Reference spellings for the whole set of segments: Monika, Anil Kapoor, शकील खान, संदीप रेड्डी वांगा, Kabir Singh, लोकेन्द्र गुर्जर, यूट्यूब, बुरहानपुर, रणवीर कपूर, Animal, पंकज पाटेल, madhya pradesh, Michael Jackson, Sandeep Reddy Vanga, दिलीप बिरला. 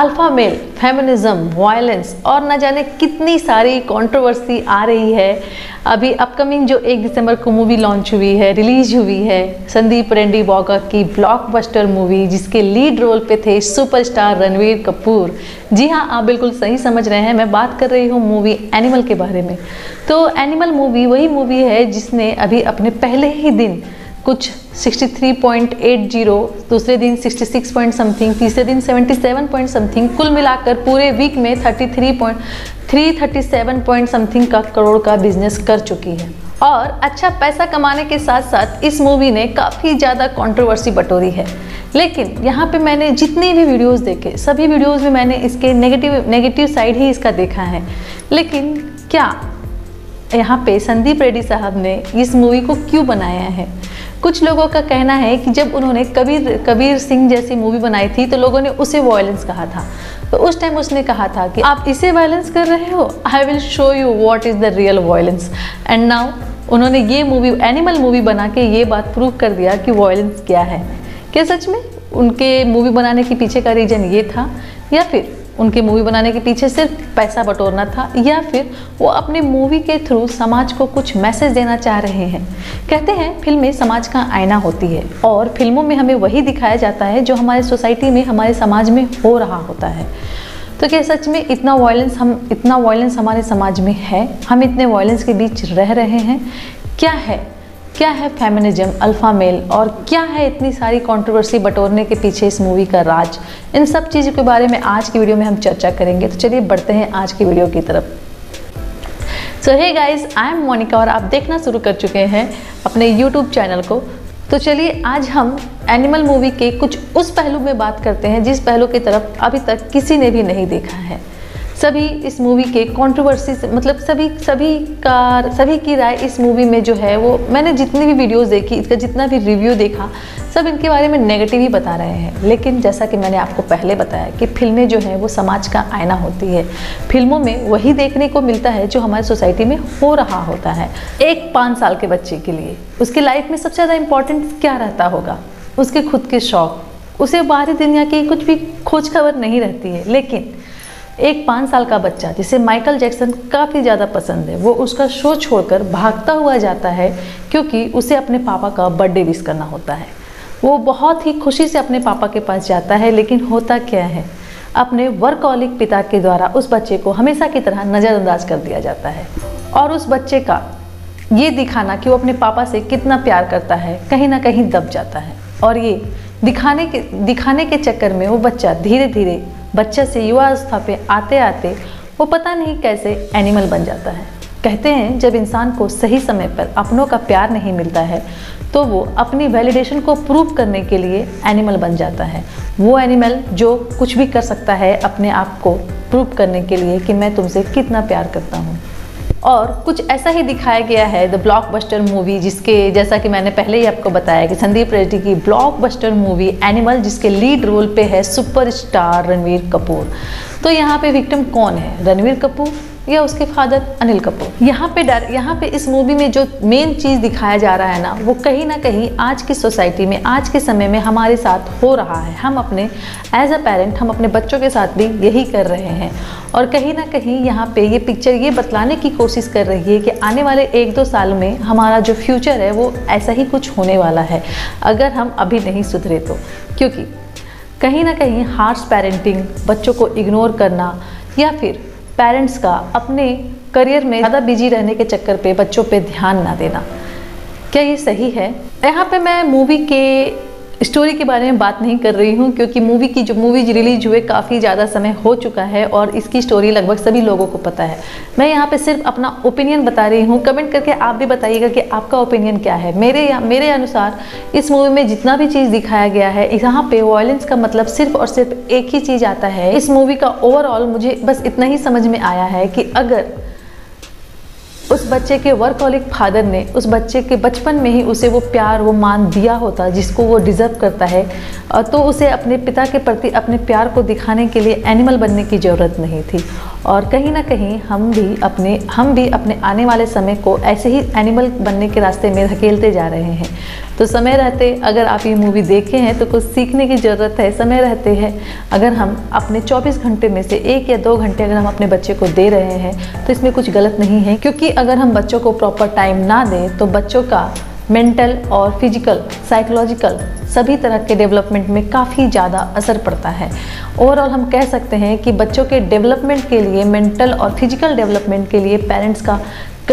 Alpha male, feminism, violence और न जाने कितनी सारी कंट्रोवर्सी आ रही है। अभी अपकमिंग जो 1 दिसंबर को मूवी लॉन्च हुई है, रिलीज हुई है, संदीप रेड्डी वांगा की ब्लॉकबस्टर मूवी, जिसके लीड रोल पे थे सुपरस्टार रणवीर कपूर। जी हाँ, आप बिल्कुल सही समझ रहे हैं, मैं बात कर रही हूँ मूवी एनिमल के बारे में। तो एनिमल मूवी वही मूवी है जिसने अभी अपने पहले ही दिन कुछ 63.80, दूसरे दिन 66 पॉइंट समथिंग, तीसरे दिन 77 पॉइंट समथिंग, कुल मिलाकर पूरे वीक में 37 पॉइंट समथिंग का करोड़ का बिजनेस कर चुकी है। और अच्छा पैसा कमाने के साथ साथ इस मूवी ने काफ़ी ज़्यादा कंट्रोवर्सी बटोरी है। लेकिन यहाँ पे मैंने जितने भी वीडियोस देखे, सभी वीडियोस में मैंने इसके नेगेटिव साइड ही इसका देखा है। लेकिन क्या यहाँ पे संदीप रेड्डी साहब ने इस मूवी को क्यों बनाया है? कुछ लोगों का कहना है कि जब उन्होंने कबीर सिंह जैसी मूवी बनाई थी तो लोगों ने उसे वायलेंस कहा था। तो उस टाइम उसने कहा था कि आप इसे वायलेंस कर रहे हो, I will show you what is the real violence. And now उन्होंने ये मूवी, एनिमल मूवी बना के ये बात प्रूव कर दिया कि वायलेंस क्या है। क्या सच में उनके मूवी बनाने के पीछे का रीज़न ये था, या फिर उनके मूवी बनाने के पीछे सिर्फ पैसा बटोरना था, या फिर वो अपने मूवी के थ्रू समाज को कुछ मैसेज देना चाह रहे हैं? कहते हैं फिल्में समाज का आईना होती है और फिल्मों में हमें वही दिखाया जाता है जो हमारे सोसाइटी में, हमारे समाज में हो रहा होता है। तो क्या सच में इतना वायलेंस हमारे समाज में है? हम इतने वायलेंस के बीच रह रहे हैं? क्या है फेमिनिज्म, अल्फा मेल और क्या है इतनी सारी कंट्रोवर्सी बटोरने के पीछे इस मूवी का राज? इन सब चीज़ों के बारे में आज की वीडियो में हम चर्चा करेंगे। तो चलिए बढ़ते हैं आज की वीडियो की तरफ। So hey guys, I am Monika और आप देखना शुरू कर चुके हैं अपने यूट्यूब चैनल को। तो चलिए आज हम एनिमल मूवी के कुछ उस पहलू में बात करते हैं जिस पहलू की तरफ अभी तक किसी ने भी नहीं देखा है। सभी इस मूवी के कंट्रोवर्सी, मतलब सभी की राय इस मूवी में जो है वो, मैंने जितनी भी वीडियोस देखी, इसका जितना भी रिव्यू देखा, सब इनके बारे में नेगेटिव ही बता रहे हैं। लेकिन जैसा कि मैंने आपको पहले बताया कि फिल्में जो हैं वो समाज का आईना होती है। फिल्मों में वही देखने को मिलता है जो हमारी सोसाइटी में हो रहा होता है। एक 5 साल के बच्चे के लिए उसके लाइफ में सबसे ज़्यादा इम्पोर्टेंट क्या रहता होगा? उसके खुद के शौक़। उसे बाहरी दुनिया की कुछ भी खोज खबर नहीं रहती है। लेकिन एक 5 साल का बच्चा जिसे माइकल जैक्सन काफ़ी ज़्यादा पसंद है, वो उसका शो छोड़कर भागता हुआ जाता है क्योंकि उसे अपने पापा का बर्थडे विश करना होता है। वो बहुत ही खुशी से अपने पापा के पास जाता है, लेकिन होता क्या है, अपने वर्कॉलिक पिता के द्वारा उस बच्चे को हमेशा की तरह नज़रअंदाज कर दिया जाता है। और उस बच्चे का ये दिखाना कि वो अपने पापा से कितना प्यार करता है कहीं ना कहीं दब जाता है। और ये दिखाने के चक्कर में वो बच्चा धीरे धीरे बच्चे से युवावस्था पे आते आते वो पता नहीं कैसे एनिमल बन जाता है। कहते हैं जब इंसान को सही समय पर अपनों का प्यार नहीं मिलता है तो वो अपनी वैलिडेशन को प्रूव करने के लिए एनिमल बन जाता है। वो एनिमल जो कुछ भी कर सकता है अपने आप को प्रूव करने के लिए कि मैं तुमसे कितना प्यार करता हूँ। और कुछ ऐसा ही दिखाया गया है द ब्लॉकबस्टर मूवी, जिसके, जैसा कि मैंने पहले ही आपको बताया कि संदीप रेड्डी की ब्लॉकबस्टर मूवी एनिमल, जिसके लीड रोल पे है सुपरस्टार रणवीर कपूर। तो यहाँ पे विक्टिम कौन है, रणवीर कपूर या उसके फादर अनिल कपूर? यहाँ पे इस मूवी में जो मेन चीज़ दिखाया जा रहा है ना, वो कहीं ना कहीं आज की सोसाइटी में, आज के समय में हमारे साथ हो रहा है। हम अपने एज अ पेरेंट, हम अपने बच्चों के साथ भी यही कर रहे हैं। और कहीं ना कहीं यहाँ पे ये पिक्चर ये बतलाने की कोशिश कर रही है कि आने वाले 1-2 साल में हमारा जो फ्यूचर है वो ऐसा ही कुछ होने वाला है अगर हम अभी नहीं सुधरे तो। क्योंकि कहीं ना कहीं हार्श पेरेंटिंग, बच्चों को इग्नोर करना, या फिर पेरेंट्स का अपने करियर में ज़्यादा बिजी रहने के चक्कर पे बच्चों पे ध्यान ना देना, क्या ये सही है? यहाँ पे मैं मूवी के स्टोरी के बारे में बात नहीं कर रही हूँ क्योंकि मूवीज रिलीज हुए काफ़ी ज़्यादा समय हो चुका है और इसकी स्टोरी लगभग सभी लोगों को पता है। मैं यहाँ पे सिर्फ अपना ओपिनियन बता रही हूँ। कमेंट करके आप भी बताइएगा कि आपका ओपिनियन क्या है। मेरे अनुसार इस मूवी में जितना भी चीज़ दिखाया गया है, यहाँ पे वायलेंस का मतलब सिर्फ और सिर्फ एक ही चीज़ आता है। इस मूवी का ओवरऑल मुझे बस इतना ही समझ में आया है कि अगर उस बच्चे के वर्कहोलिक फादर ने उस बच्चे के बचपन में ही उसे वो प्यार वो मान दिया होता जिसको वो डिज़र्व करता है, तो उसे अपने पिता के प्रति अपने प्यार को दिखाने के लिए एनिमल बनने की ज़रूरत नहीं थी। और कहीं ना कहीं हम भी अपने आने वाले समय को ऐसे ही एनिमल बनने के रास्ते में धकेलते जा रहे हैं। तो समय रहते अगर आप ये मूवी देखे हैं तो कुछ सीखने की ज़रूरत है। समय रहते हैं अगर हम अपने 24 घंटे में से 1 या 2 घंटे अगर हम अपने बच्चे को दे रहे हैं तो इसमें कुछ गलत नहीं है, क्योंकि अगर हम बच्चों को प्रॉपर टाइम ना दें तो बच्चों का मेंटल और फिजिकल साइकोलॉजिकल सभी तरह के डेवलपमेंट में काफ़ी ज़्यादा असर पड़ता है। ओवरऑल हम कह सकते हैं कि बच्चों के डेवलपमेंट के लिए, मेंटल और फिजिकल डेवलपमेंट के लिए पेरेंट्स का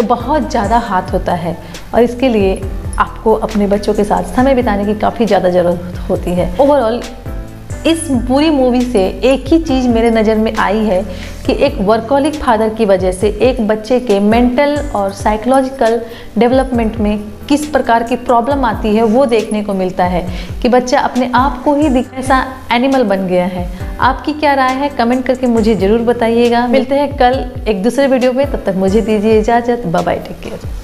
बहुत ज़्यादा हाथ होता है, और इसके लिए आपको अपने बच्चों के साथ समय बिताने की काफ़ी ज़्यादा ज़रूरत होती है। ओवरऑल इस पूरी मूवी से एक ही चीज़ मेरे नज़र में आई है कि एक वर्कहोलिक फादर की वजह से एक बच्चे के मेंटल और साइकोलॉजिकल डेवलपमेंट में किस प्रकार की प्रॉब्लम आती है वो देखने को मिलता है कि बच्चा अपने आप को ही ऐसा एनिमल बन गया है। आपकी क्या राय है कमेंट करके मुझे ज़रूर बताइएगा। मिलते हैं कल एक दूसरे वीडियो में, तब तक मुझे दीजिए इजाज़त। Bye bye, take care.